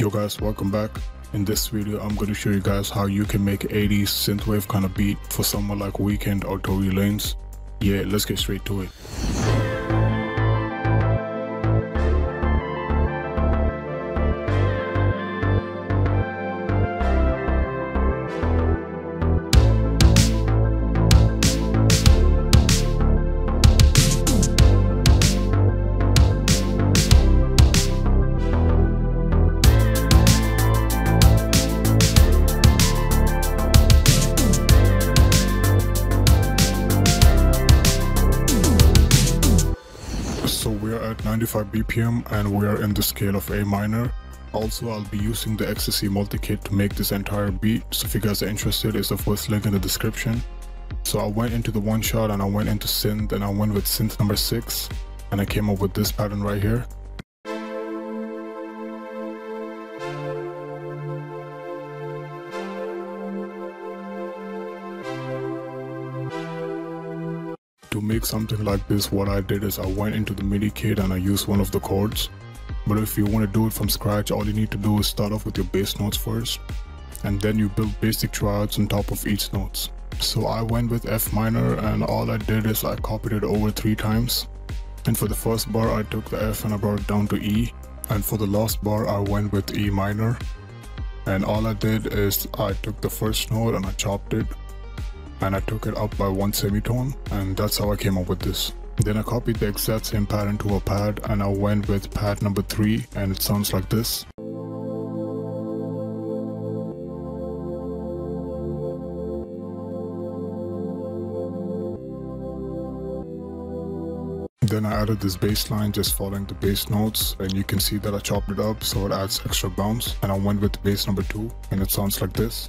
Yo guys, welcome back. In this video I'm going to show you guys how you can make 80s synthwave kind of beat for someone like Weeknd or Tory Lanez. Yeah, let's get straight to it. We are at 95 BPM and we are in the scale of A minor. Also, I'll be using the XC multi kit to make this entire beat, so if you guys are interested, it's the first link in the description. So I went into the one shot and I went into synth and I went with synth number 6 and I came up with this pattern right here. To make something like this, what I did is I went into the MIDI kit and I used one of the chords. But if you want to do it from scratch, all you need to do is start off with your bass notes first, and then you build basic triads on top of each notes. So I went with F minor and all I did is I copied it over 3 times. And for the first bar I took the F and I brought it down to E. And for the last bar I went with E minor. And all I did is I took the first note and I chopped it, and I took it up by 1 semitone, and that's how I came up with this. Then I copied the exact same pattern to a pad and I went with pad number 3 and it sounds like this. Then I added this bass line just following the bass notes, and you can see that I chopped it up so it adds extra bounce, and I went with bass number 2 and it sounds like this.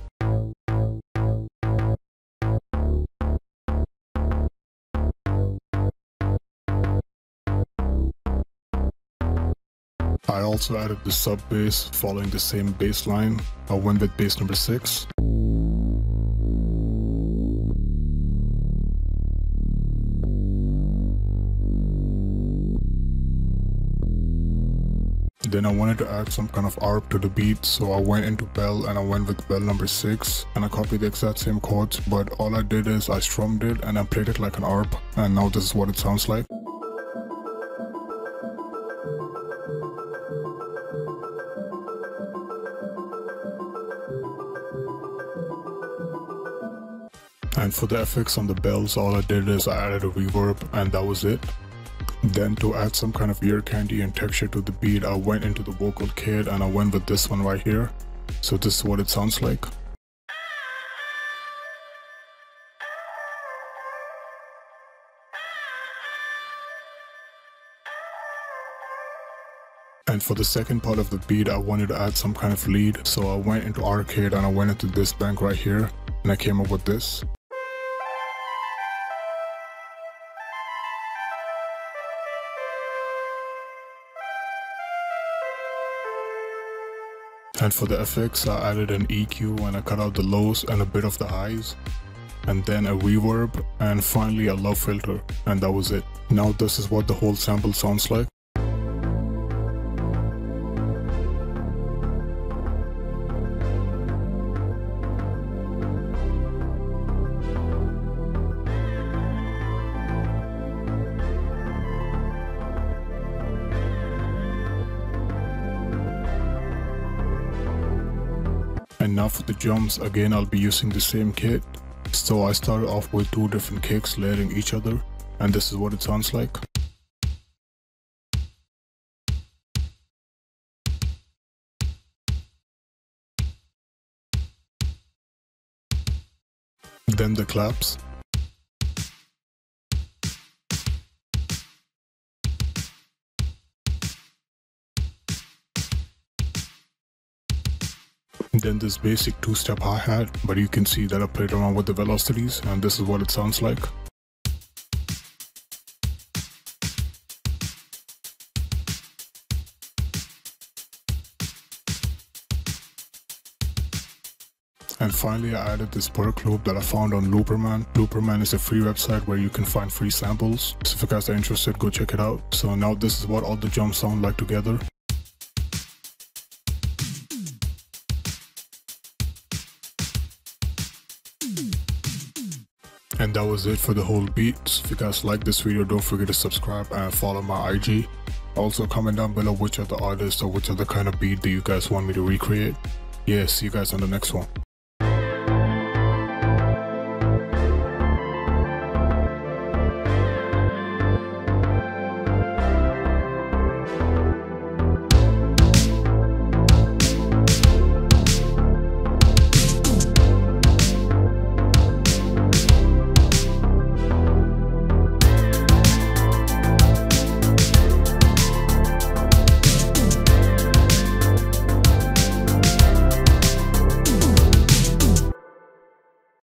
I also added the sub bass following the same bass line. I went with bass number 6. Then I wanted to add some kind of arp to the beat, so I went into bell and I went with bell number 6 and I copied the exact same chords, but all I did is I strummed it and I played it like an arp, and now this is what it sounds like. And for the effects on the bells, all I did is I added a reverb and that was it. Then to add some kind of ear candy and texture to the beat, I went into the vocal kit and I went with this one right here. So this is what it sounds like. And for the second part of the beat, I wanted to add some kind of lead. So I went into Arcade and I went into this bank right here and I came up with this. And for the effects, I added an EQ and I cut out the lows and a bit of the highs, and then a reverb, and finally a low filter, and that was it. Now this is what the whole sample sounds like. And now for the drums, again I'll be using the same kit. So I started off with 2 different kicks layering each other, and this is what it sounds like. Then the claps. Then this basic 2-step hi-hat, but you can see that I played around with the velocities, and this is what it sounds like. And finally I added this perk loop that I found on Looperman. Looperman is a free website where you can find free samples, so if you guys are interested, go check it out. So now this is what all the jumps sound like together. And that was it for the whole beats. If you guys like this video, don't forget to subscribe and follow my IG. Also comment down below which other artists or which other kind of beat do you guys want me to recreate. Yeah, see you guys on the next one.